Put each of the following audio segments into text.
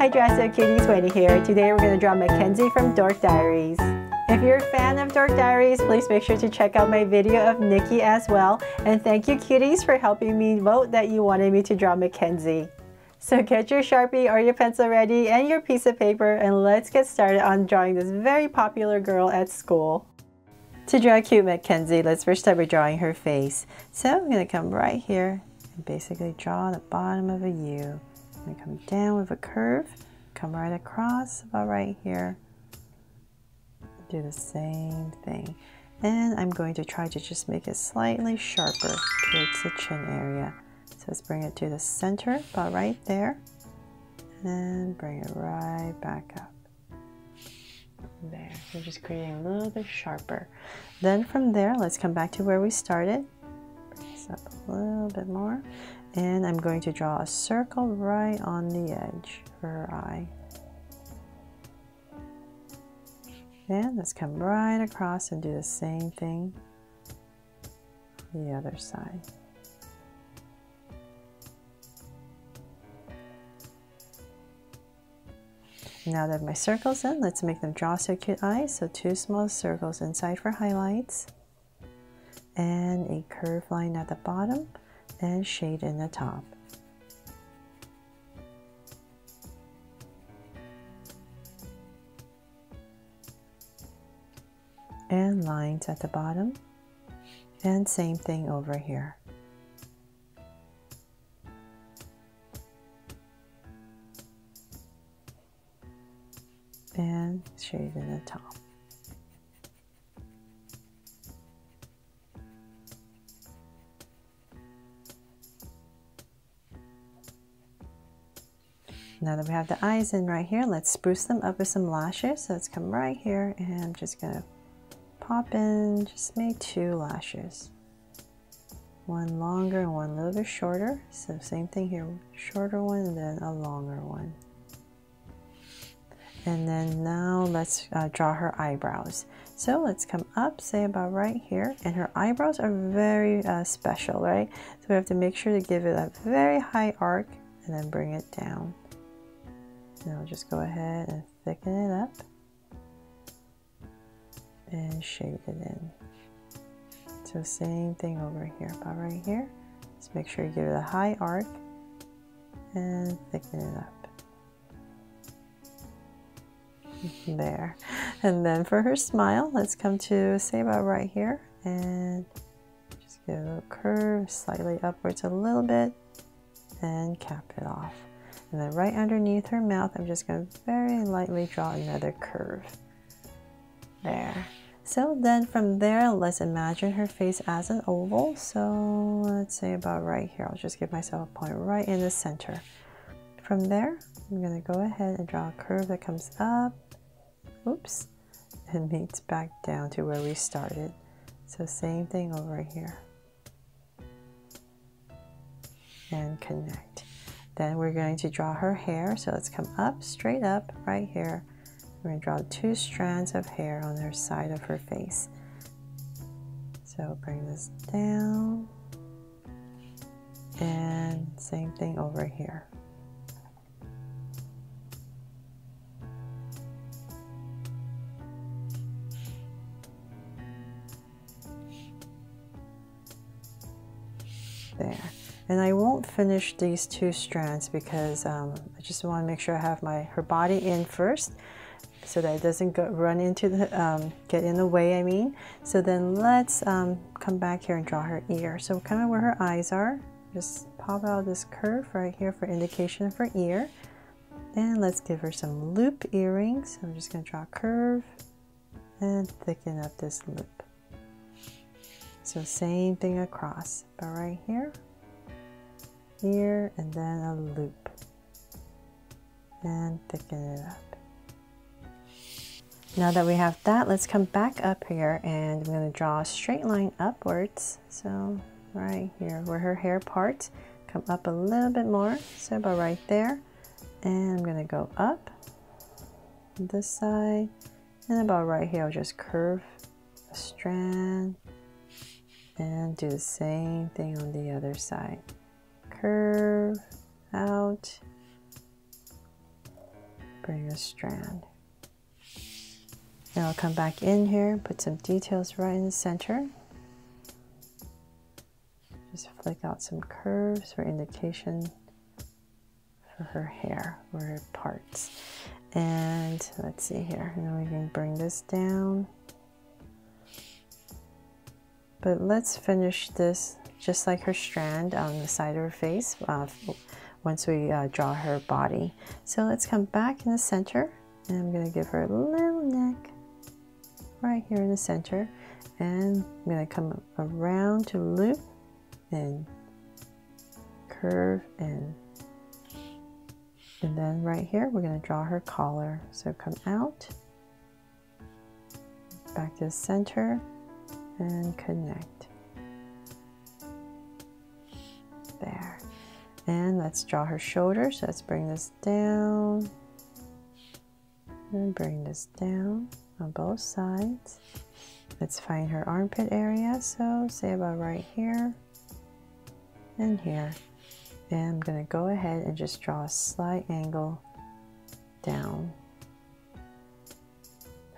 Hi Draw So Cuties, Wendy here. Today we're going to draw Mackenzie from Dork Diaries. If you're a fan of Dork Diaries, please make sure to check out my video of Nikki as well. And thank you cuties for helping me vote that you wanted me to draw Mackenzie. So get your Sharpie or your pencil ready and your piece of paper, and let's get started on drawing this very popular girl at school. To draw cute Mackenzie, let's first start by drawing her face. So I'm going to come right here and basically draw the bottom of a U. I'm going to come down with a curve, come right across about right here. Do the same thing. And I'm going to try to just make it slightly sharper towards the chin area. So let's bring it to the center, about right there. And then bring it right back up. There, we're just creating a little bit sharper. Then from there, let's come back to where we started. Bring this up a little bit more. And I'm going to draw a circle right on the edge for her eye. Then let's come right across and do the same thing on the other side. Now that my circle's in, let's make them draw so cute eyes. So two small circles inside for highlights, and a curved line at the bottom, and shade in the top. And lines at the bottom, and same thing over here. And shade in the top. Now that we have the eyes in right here, let's spruce them up with some lashes. So let's come right here, and I'm just going to pop in, just make two lashes. One longer and one a little bit shorter. So same thing here, shorter one and then a longer one. And then now let's draw her eyebrows. So let's come up, say about right here, and her eyebrows are very special, right? So we have to make sure to give it a very high arc and then bring it down. Now we'll just go ahead and thicken it up and shade it in. So same thing over here, about right here. Just make sure you give it a high arc and thicken it up. There. And then for her smile, let's come to say about right here and just give it a little curve, slightly upwards a little bit, and cap it off. And then right underneath her mouth, I'm just going to very lightly draw another curve. There. So then from there, let's imagine her face as an oval. So let's say about right here, I'll just give myself a point right in the center. From there, I'm going to go ahead and draw a curve that comes up, oops, and meets back down to where we started. So same thing over here. And connect. Then we're going to draw her hair. So let's come up, straight up, right here. We're going to draw two strands of hair on her side of her face. So bring this down. And same thing over here. There. And I won't finish these two strands because I just want to make sure I have her body in first, so that it doesn't get in the way, I mean. So then let's come back here and draw her ear. So kind of where her eyes are, just pop out this curve right here for indication of her ear. And let's give her some loop earrings. I'm just going to draw a curve and thicken up this loop. So same thing across, but right here, here, and then a loop, and thicken it up. Now that we have that, let's come back up here, and I'm going to draw a straight line upwards. So right here where her hair parts, come up a little bit more, so about right there, and I'm going to go up this side, and about right here I'll just curve a strand and do the same thing on the other side. Curve out for your strand. Now I'll come back in here, put some details right in the center. Just flick out some curves for indication for her hair, where it parts. And let's see here, now we can bring this down. But let's finish this just like her strand on the side of her face once we draw her body. So let's come back in the center, and I'm gonna give her a little neck right here in the center. And I'm gonna come around to loop and curve in. And then right here, we're gonna draw her collar. So come out, back to the center, and connect. There. And let's draw her shoulders. Let's bring this down. And bring this down on both sides. Let's find her armpit area. So say about right here and here. And I'm gonna go ahead and just draw a slight angle down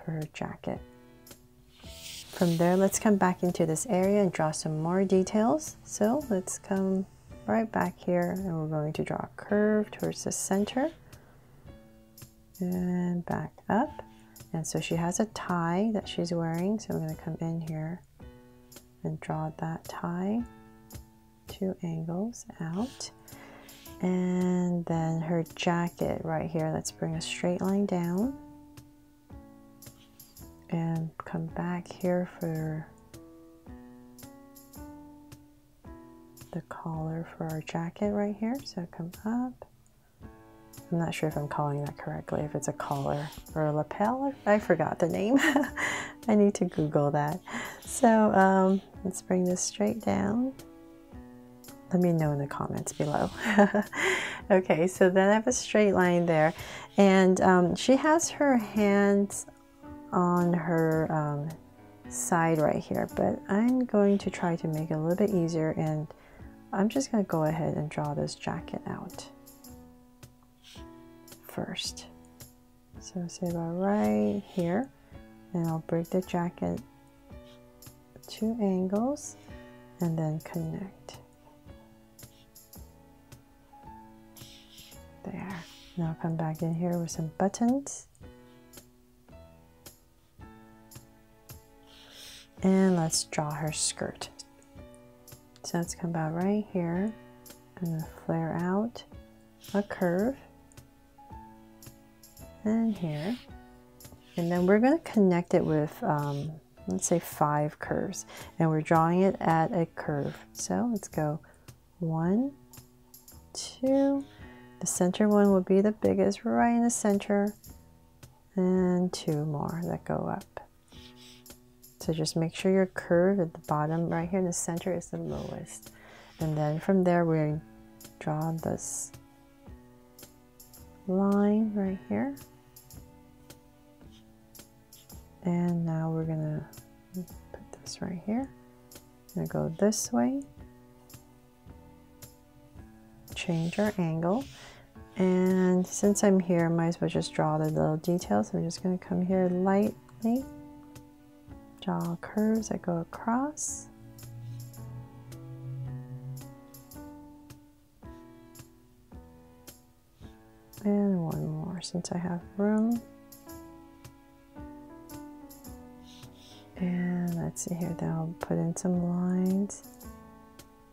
for her jacket. From there, let's come back into this area and draw some more details. So let's come right back here, and we're going to draw a curve towards the center and back up. And so she has a tie that she's wearing. So I'm gonna come in here and draw that tie, two angles out. And then her jacket right here, let's bring a straight line down. And come back here for the collar for our jacket right here. So come up. I'm not sure if I'm calling that correctly, if it's a collar or a lapel. I forgot the name. I need to Google that. So let's bring this straight down. Let me know in the comments below. Okay, so then I have a straight line there. And she has her hands on her side right here, but I'm going to try to make it a little bit easier, and I'm just gonna go ahead and draw this jacket out first. So say about right here, and I'll break the jacket two angles and then connect. There. Now I'll come back in here with some buttons. And let's draw her skirt. So let's come about right here. I'm gonna flare out a curve. And here. And then we're gonna connect it with, let's say 5 curves. And we're drawing it at a curve. So let's go 1, 2. The center one will be the biggest, right in the center. And 2 more that go up. So just make sure your curve at the bottom right here in the center is the lowest. And then from there, we draw this line right here. And now we're gonna put this right here. I'm gonna go this way. Change our angle. And since I'm here, I might as well just draw the little details. I'm just gonna come here lightly. Draw curves that go across. And one more since I have room. And let's see here, then I'll put in some lines.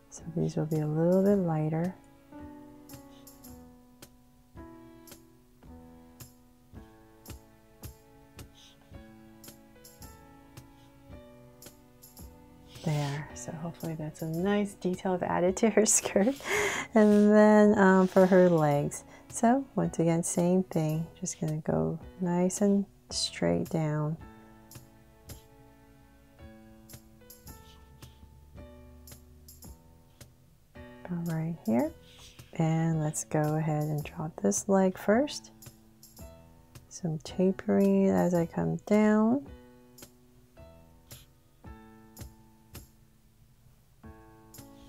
So these will be a little bit lighter. There, so hopefully that's a nice detail I've added to her skirt. And then for her legs, so once again, same thing, just gonna go nice and straight down. About right here. And let's go ahead and draw this leg first. Some tapering as I come down.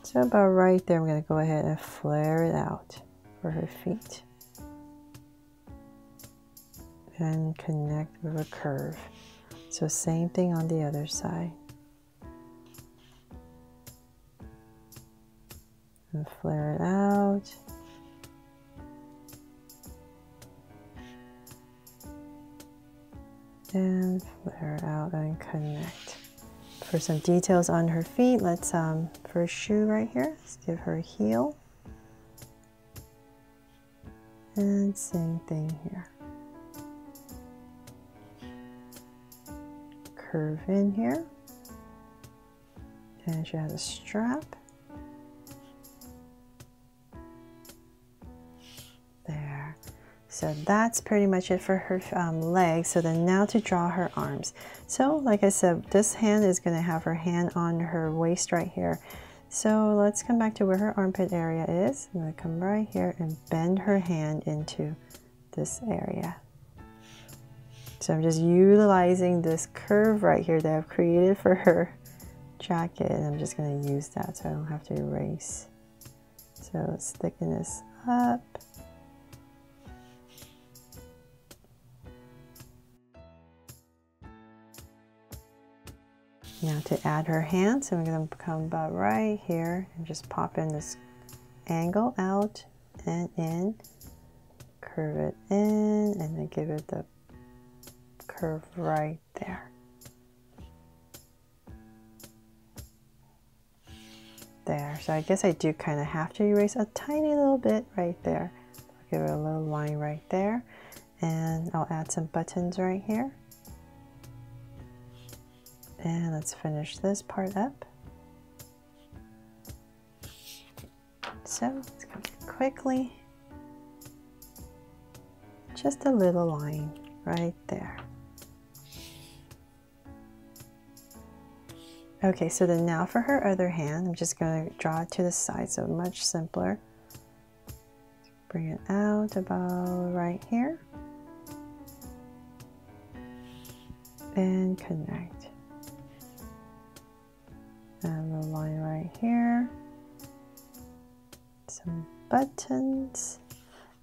So about right there, I'm gonna go ahead and flare it out for her feet. and connect with a curve. So same thing on the other side. And flare it out. And flare out and connect. For some details on her feet, let's, for a shoe right here, let's give her a heel. And same thing here. Curve in here. And she has a strap. There. So that's pretty much it for her legs. So then now to draw her arms. So like I said, this hand is going to have her hand on her waist right here. So let's come back to where her armpit area is. I'm going to come right here and bend her hand into this area. So I'm just utilizing this curve right here that I've created for her jacket, and I'm just going to use that so I don't have to erase. So let's thicken this up. Now to add her hand, so I'm going to come about right here and just pop in this angle out and in, curve it in, and then give it the curve right there. There, so I guess I do kind of have to erase a tiny little bit right there. I'll give it a little line right there, and I'll add some buttons right here. And let's finish this part up. So let's go quickly. Just a little line right there. Okay, so then now for her other hand, I'm just going to draw it to the side, so much simpler. Bring it out about right here. And connect. And a little line right here, some buttons,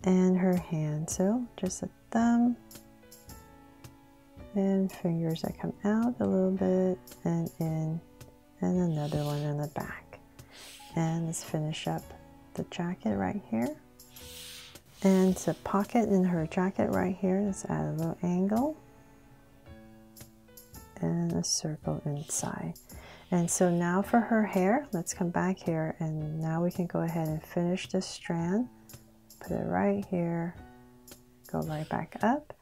and her hand. So just a thumb and fingers that come out a little bit and in, and another one in the back. And let's finish up the jacket right here. And it's a pocket in her jacket right here. Let's add a little angle and a circle inside. And so now for her hair, let's come back here, and now we can go ahead and finish this strand. Put it right here, go right back up,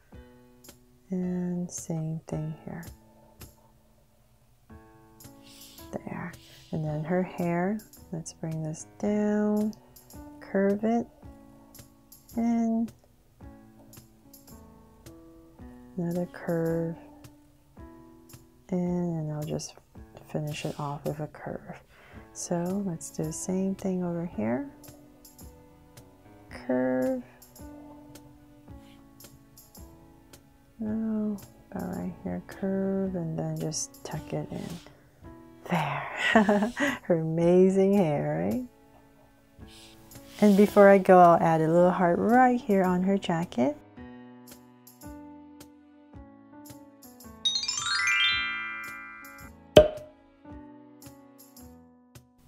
and same thing here. There, and then her hair, let's bring this down, curve it in, another curve in, and I'll just finish it off with a curve. So let's do the same thing over here. Curve. Oh, about right here, curve, and then just tuck it in. There. Her amazing hair, right? And before I go, I'll add a little heart right here on her jacket.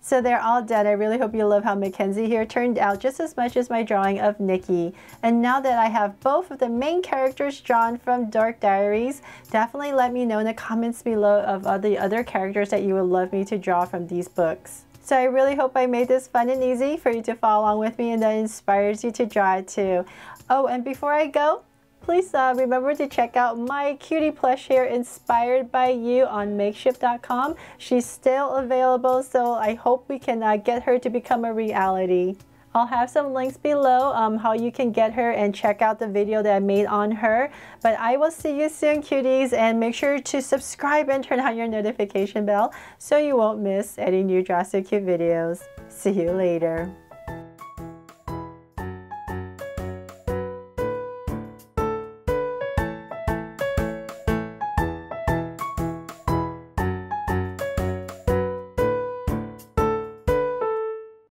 So they're all done. I really hope you love how MacKenzie here turned out just as much as my drawing of Nikki. And now that I have both of the main characters drawn from Dork Diaries, definitely let me know in the comments below of all the other characters that you would love me to draw from these books. So I really hope I made this fun and easy for you to follow along with me, and that inspires you to draw it too. Oh, and before I go, please remember to check out my cutie plush here inspired by you on Makeship.com. She's still available, so I hope we can get her to become a reality. I'll have some links below how you can get her and check out the video that I made on her. But I will see you soon, cuties, and make sure to subscribe and turn on your notification bell so you won't miss any new Draw So Cute videos. See you later.